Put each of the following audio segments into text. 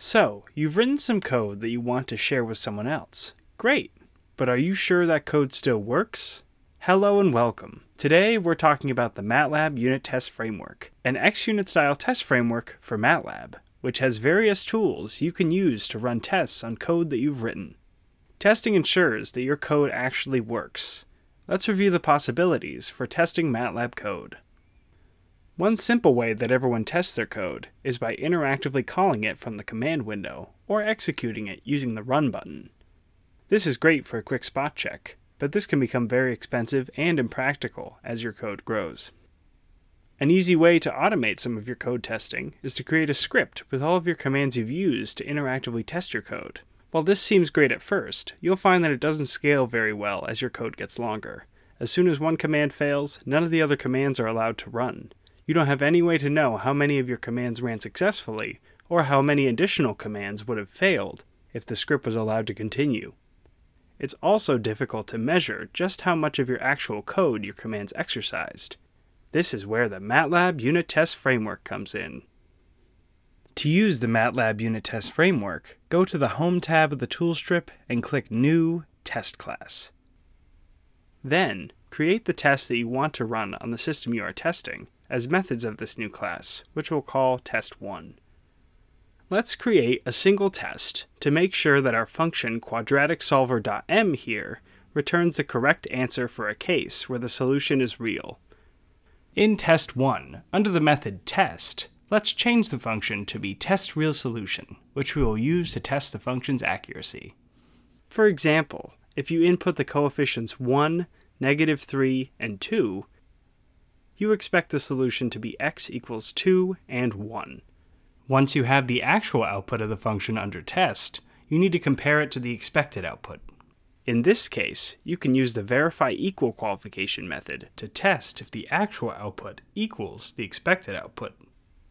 So, you've written some code that you want to share with someone else. Great! But are you sure that code still works? Hello and welcome. Today we're talking about the MATLAB Unit Test Framework, an XUnit style test framework for MATLAB, which has various tools you can use to run tests on code that you've written. Testing ensures that your code actually works. Let's review the possibilities for testing MATLAB code. One simple way that everyone tests their code is by interactively calling it from the command window or executing it using the Run button. This is great for a quick spot check, but this can become very expensive and impractical as your code grows. An easy way to automate some of your code testing is to create a script with all of your commands you've used to interactively test your code. While this seems great at first, you'll find that it doesn't scale very well as your code gets longer. As soon as one command fails, none of the other commands are allowed to run. You don't have any way to know how many of your commands ran successfully, or how many additional commands would have failed if the script was allowed to continue. It's also difficult to measure just how much of your actual code your commands exercised. This is where the MATLAB Unit Test Framework comes in. To use the MATLAB Unit Test Framework, go to the Home tab of the tool strip and click New Test Class. Then, create the tests that you want to run on the system you are testing as methods of this new class, which we'll call test 1. Let's create a single test to make sure that our function quadraticSolver.m here returns the correct answer for a case where the solution is real. In test 1, under the method test, let's change the function to be TestRealSolution, which we will use to test the function's accuracy. For example, if you input the coefficients 1, -3, and 2, you expect the solution to be x equals 2 and 1. Once you have the actual output of the function under test, you need to compare it to the expected output. In this case, you can use the verifyEqual qualification method to test if the actual output equals the expected output.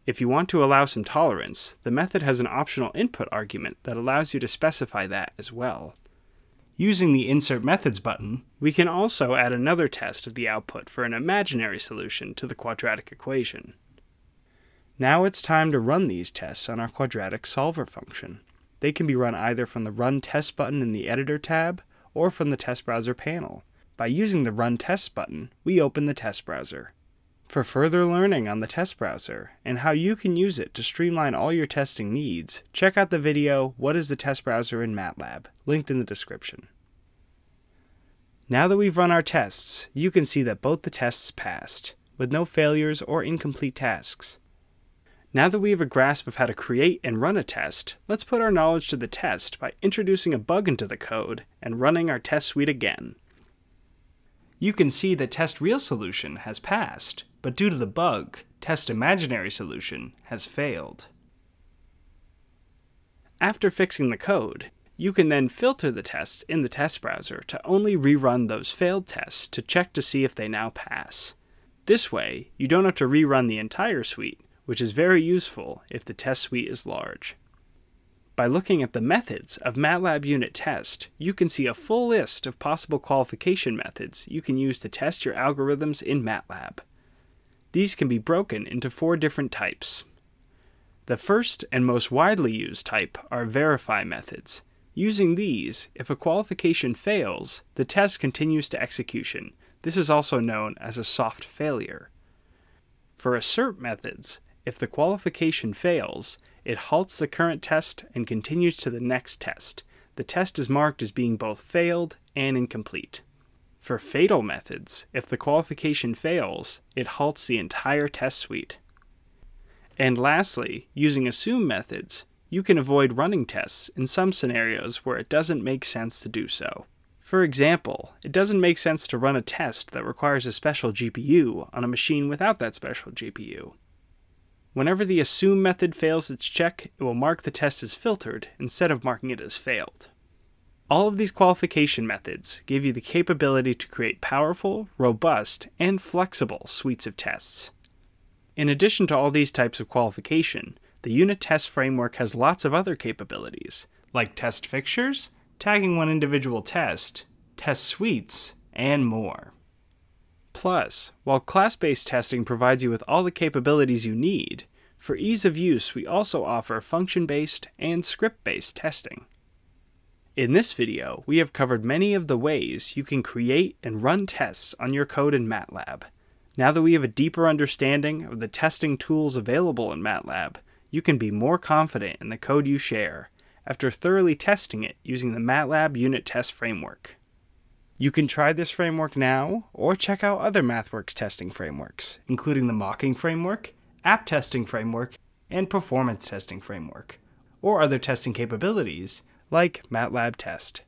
If you want to allow some tolerance, the method has an optional input argument that allows you to specify that as well. Using the Insert Methods button, we can also add another test of the output for an imaginary solution to the quadratic equation. Now it's time to run these tests on our quadraticSolver function. They can be run either from the Run Test button in the Editor tab or from the Test Browser panel. By using the Run Test button, we open the Test Browser. For further learning on the Test Browser and how you can use it to streamline all your testing needs, check out the video, What is the Test Browser in MATLAB?, linked in the description. Now that we've run our tests, you can see that both the tests passed, with no failures or incomplete tasks. Now that we have a grasp of how to create and run a test, let's put our knowledge to the test by introducing a bug into the code and running our test suite again. You can see that TestRealSolution has passed, but due to the bug, TestImaginarySolution has failed. After fixing the code, you can then filter the tests in the test browser to only rerun those failed tests to check to see if they now pass. This way, you don't have to rerun the entire suite, which is very useful if the test suite is large. By looking at the methods of MATLAB Unit Test, you can see a full list of possible qualification methods you can use to test your algorithms in MATLAB. These can be broken into 4 different types. The first and most widely used type are verify methods. Using these, if a qualification fails, the test continues to execution. This is also known as a soft failure. For assert methods, if the qualification fails, it halts the current test and continues to the next test. The test is marked as being both failed and incomplete. For fatal methods, if the qualification fails, it halts the entire test suite. And lastly, using assume methods, you can avoid running tests in some scenarios where it doesn't make sense to do so. For example, it doesn't make sense to run a test that requires a special GPU on a machine without that special GPU. Whenever the assume method fails its check, it will mark the test as filtered instead of marking it as failed. All of these qualification methods give you the capability to create powerful, robust, and flexible suites of tests. In addition to all these types of qualification, the Unit Test Framework has lots of other capabilities, like test fixtures, tagging one individual test, test suites, and more. Plus, while class-based testing provides you with all the capabilities you need, For ease of use, we also offer function-based and script-based testing. In this video, we have covered many of the ways you can create and run tests on your code in MATLAB. Now that we have a deeper understanding of the testing tools available in MATLAB, you can be more confident in the code you share after thoroughly testing it using the MATLAB Unit Test Framework. You can try this framework now, or check out other MathWorks testing frameworks, including the Mocking Framework, App Testing Framework, and Performance Testing Framework, or other testing capabilities like MATLAB Test.